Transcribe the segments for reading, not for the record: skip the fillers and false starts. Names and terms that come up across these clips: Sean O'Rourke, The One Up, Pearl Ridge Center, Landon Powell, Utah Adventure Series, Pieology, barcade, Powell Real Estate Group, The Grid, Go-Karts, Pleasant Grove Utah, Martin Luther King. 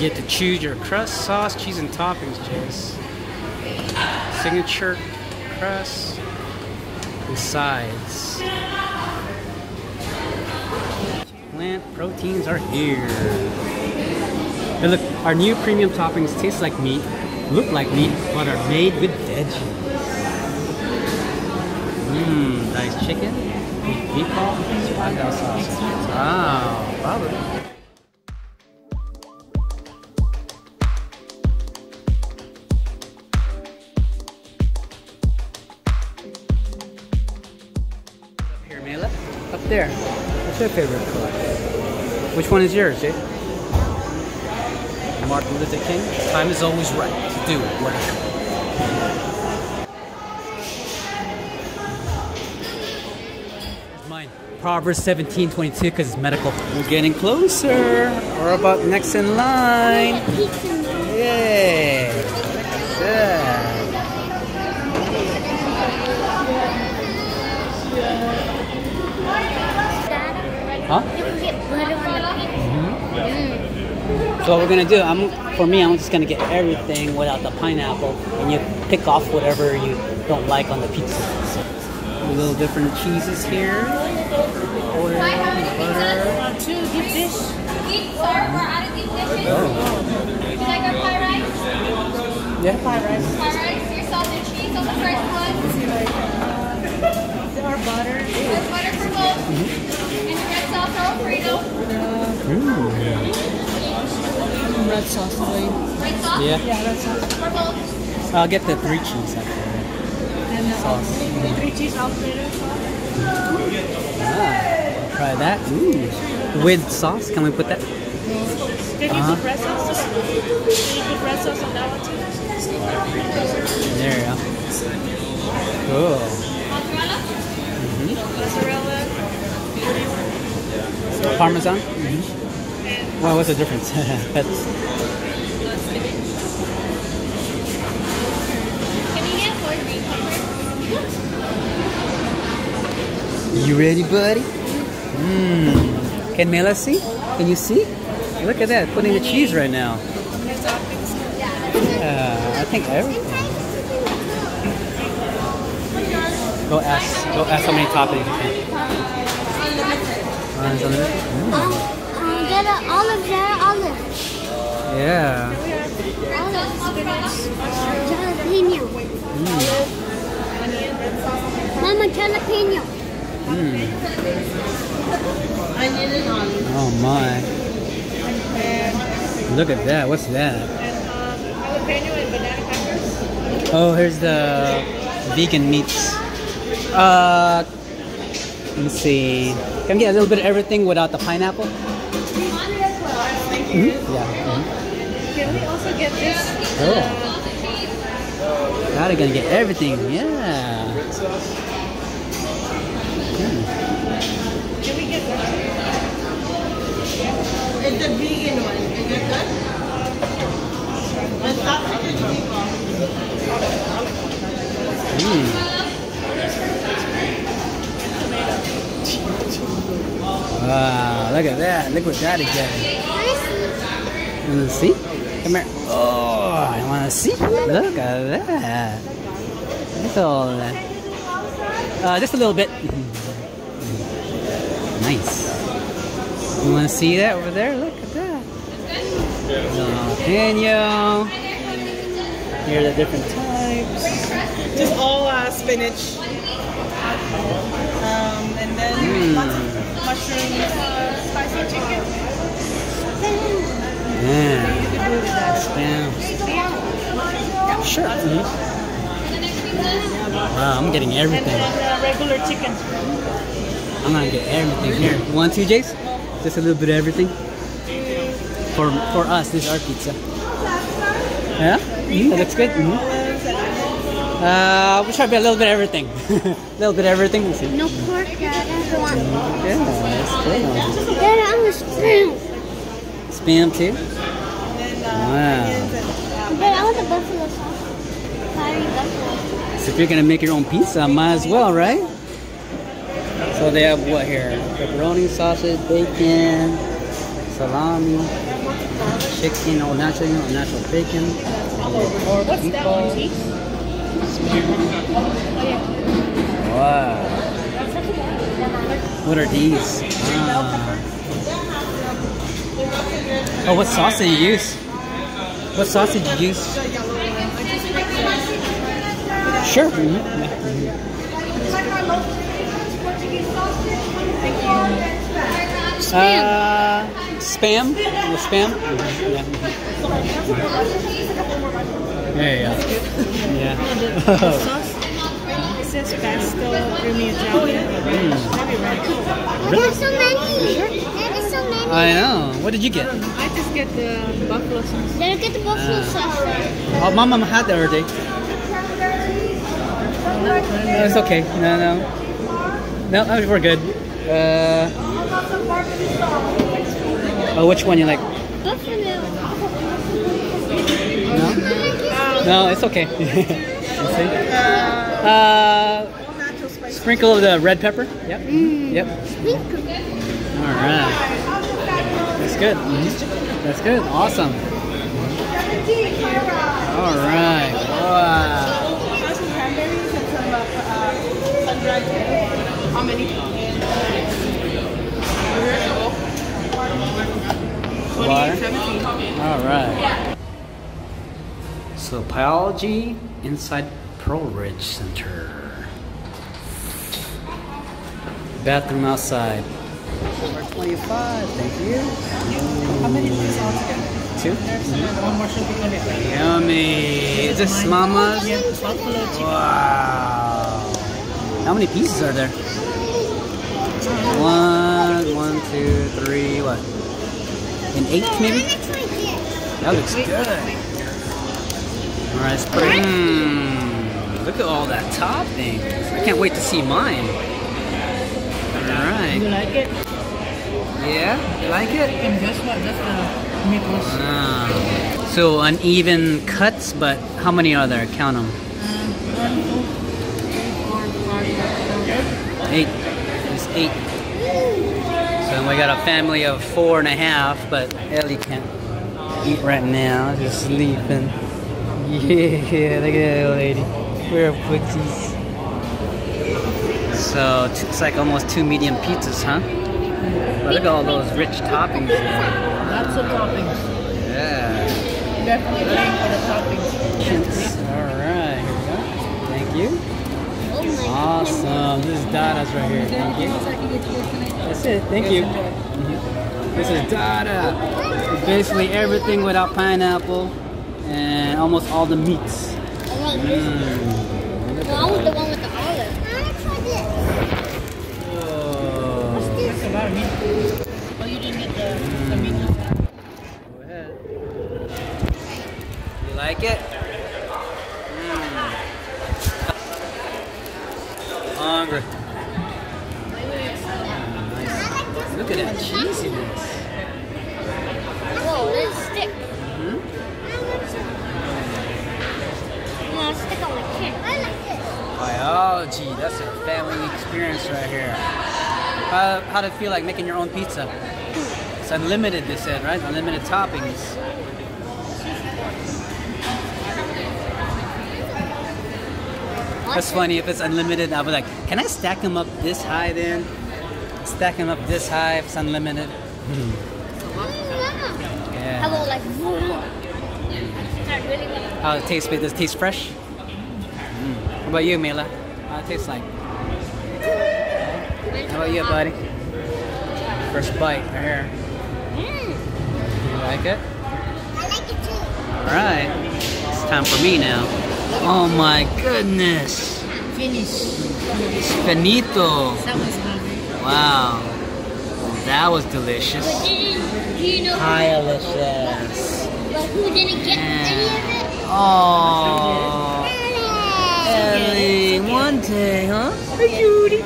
get to choose your crust, sauce, cheese, and toppings, Chase. Signature crust and sides. Plant proteins are here. They look, our new premium toppings taste like meat, look like meat, but are made with veggies. Mmm, diced chicken, meatball, spaghetti sauce. Wow, probably. Up there. What's your favorite color? Which one is yours, Jay? Martin Luther King. Time is always right to do what I want. Mine. Proverbs 17:22, because it's medical. We're getting closer. We're about next in line. Yay! Yeah. Huh? You can get butter on the pizza. Mm-hmm. So what we're gonna do, for me, I'm just gonna get everything without the pineapple, and you pick off whatever you don't like on the pizza. So, a little different cheeses here. Oil, butter. Two deep fish. Oh. You like our pie rice? Yeah, pie rice. Pie rice. Your salt and cheese on the first one. Our butter. There's butter for both. Mm-hmm. And Alfredo. Ooh. Red sauce, please. Red sauce? Yeah. Yeah, red sauce. For both. I'll get the three cheese after that. And the sauce. Three cheese Alfredo sauce. Ah, try that. Ooh. With sauce, can we put that? Can you put red sauce? Can you put red sauce on that one too? There you go. Cool. Mozzarella? Mm-hmm. Mozzarella. Parmesan? Mm-hmm. Well, what's the difference? That's... Can you get more green pepper? You ready, buddy? Mmm. Can Mela see? Can you see? Look at that, putting the cheese right now. I think everything. Go ask how many toppings you can. I'm gonna olive there, olive. Yeah. Jalapeno. Mm. Mama, jalapeno. Mm. Onion and olive. Oh my. Look at that. What's that? Jalapeno and banana peppers. Oh, here's the vegan meats. Let me see. Can we get a little bit of everything without the pineapple? Mm-hmm. Yeah. Mm-hmm. Can we also get this? Oh. Now they're gonna get everything. Yeah. Mm. Can we get that? It's the vegan one. Can you get that? Wow, look at that. Look what that is getting. Wanna see? Come here. Oh, I wanna see. Look at that. Look at all that. Just a little bit. Nice. You wanna see that over there? Look at that. Jalapeno. Here are the different types. Just all spinach. And then mushroom spicy chicken. Yeah. Spam. Spam. Sure. Mm-hmm. Wow, I'm getting everything. And then regular chicken. I'm gonna get everything here. You want two, Jace? Just a little bit of everything. For us, this is our pizza. Yeah? Mm-hmm. That looks good. Mm-hmm. We'll try to be a little bit of everything. A little bit of everything. We'll see. No pork, Dad. I don't want pork. Yeah, that's cool. Dad, I'm a spam. Spam too? Wow. But I want the buffalo sauce. Fiery buffalo. So if you're going to make your own pizza, might as well, right? So they have what here? Pepperoni, sausage, bacon, salami. chicken, all natural, natural bacon. What's that one, cheese? Wow. What are these? Oh, what sauce did you use? What sauce did you use? Sure. Spam? Spam? Yeah. Yeah. It says pesto, creamy Italian. There's so many. There's so many. I know. What did you get? I just get the buffalo sauce. Then I get the buffalo sauce. Oh, my mom had that already. No, it's okay. No, we're good. Oh, which one you like? No? No, it's okay. Sprinkle of the red pepper. Yep. Yep. All right. That's good. That's good. Awesome. All right. Wow. How many? Alright. So, Pieology inside Pearl Ridge Center. Bathroom outside. 425, thank you. How many shoes altogether? Two? One more shoe on it. Yummy. Is this mama's? Wow. How many pieces are there? One, two, three, what? An eight, maybe? That looks good. Alright, look at all that topping. I can't wait to see mine. Alright. You like it? Yeah, you like it? And just what? Just the meatballs. Ah. So uneven cuts, but how many are there? Count them. 8. It's 8. So we got a family of 4.5, but Ellie can't eat right now. Just sleeping. Yeah, look at that old lady. We're footsies. So it's like almost 2 medium pizzas, huh? But look at all those rich toppings there. Lots of toppings. Yeah. Definitely looking for the toppings. Alright, here we go. Thank you. Awesome. This is Dada's right here. Thank you. That's it. Thank you. This is Dada. It's basically everything without pineapple and almost all the meats. I like this one. No, I want the one with the olive. I want to try this. Oh. What's this? That's a lot of meat. Oh, you didn't get the meat. Go ahead. You like it? Hungry. Nice. Look at that cheesiness. Whoa, there's a stick. No, stick on the kid. I like this. Pieology, that's a family experience right here. How did it feel like making your own pizza? It's unlimited, they said, right? Unlimited toppings. That's funny, if it's unlimited, I'll be like, can I stack them up this high then? Stack them up this high if it's unlimited. Yeah. How about like, how it tastes, does it taste fresh? How about you, Mila? How it tastes like? How about you, buddy? First bite right here. You like it? I like it too. Alright, it's time for me now. Oh my goodness! Finish. Finito. That was hungry. Wow, that was delicious. Delicious. But who didn't get any of it? Oh, Ellie, one day, huh? Cutie.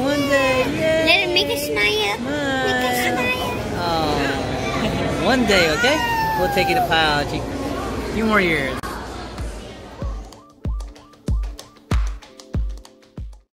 One day, yeah. Let it make a smile. Make a smile. Oh, one day, okay? We'll take you to Pieology. A few more years.